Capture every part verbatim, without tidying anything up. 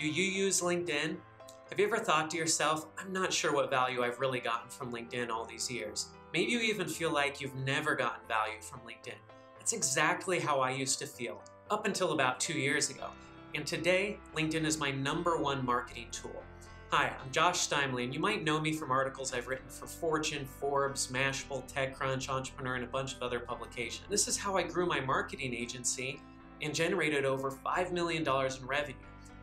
Do you use LinkedIn? Have you ever thought to yourself, I'm not sure what value I've really gotten from LinkedIn all these years? Maybe you even feel like you've never gotten value from LinkedIn. That's exactly how I used to feel up until about two years ago. And today, LinkedIn is my number one marketing tool. Hi, I'm Josh Steimle, and you might know me from articles I've written for Fortune, Forbes, Mashable, TechCrunch, Entrepreneur, and a bunch of other publications. This is how I grew my marketing agency and generated over five million dollars in revenue.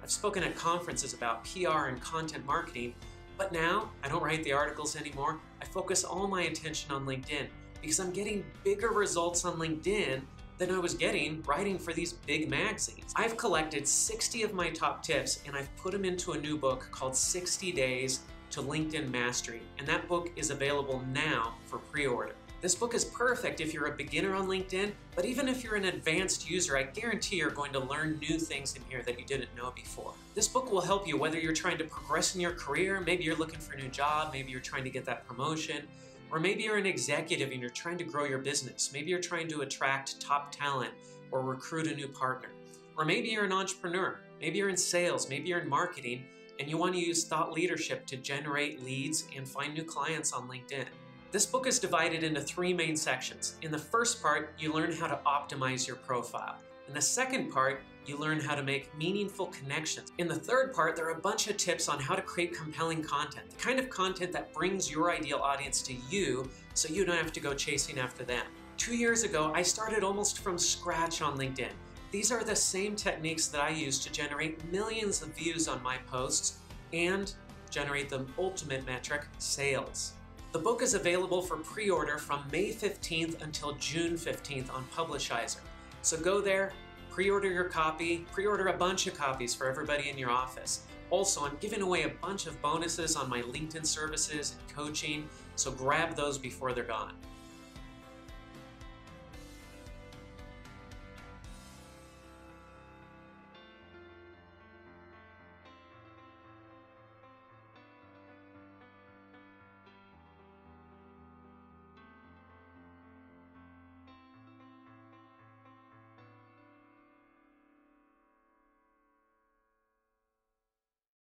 I've spoken at conferences about P R and content marketing, but now I don't write the articles anymore. I focus all my attention on LinkedIn because I'm getting bigger results on LinkedIn than I was getting writing for these big magazines. I've collected sixty of my top tips and I've put them into a new book called sixty days to LinkedIn Mastery, and that book is available now for pre-order. This book is perfect if you're a beginner on LinkedIn, but even if you're an advanced user, I guarantee you're going to learn new things in here that you didn't know before. This book will help you whether you're trying to progress in your career, maybe you're looking for a new job, maybe you're trying to get that promotion, or maybe you're an executive and you're trying to grow your business. Maybe you're trying to attract top talent or recruit a new partner. Or maybe you're an entrepreneur, maybe you're in sales, maybe you're in marketing, and you want to use thought leadership to generate leads and find new clients on LinkedIn. This book is divided into three main sections. In the first part, you learn how to optimize your profile. In the second part, you learn how to make meaningful connections. In the third part, there are a bunch of tips on how to create compelling content, the kind of content that brings your ideal audience to you so you don't have to go chasing after them. Two years ago, I started almost from scratch on LinkedIn. These are the same techniques that I use to generate millions of views on my posts and generate the ultimate metric, sales. The book is available for pre-order from May fifteenth until June fifteenth on Publishizer. So go there, pre-order your copy, pre-order a bunch of copies for everybody in your office. Also, I'm giving away a bunch of bonuses on my LinkedIn services and coaching, so grab those before they're gone.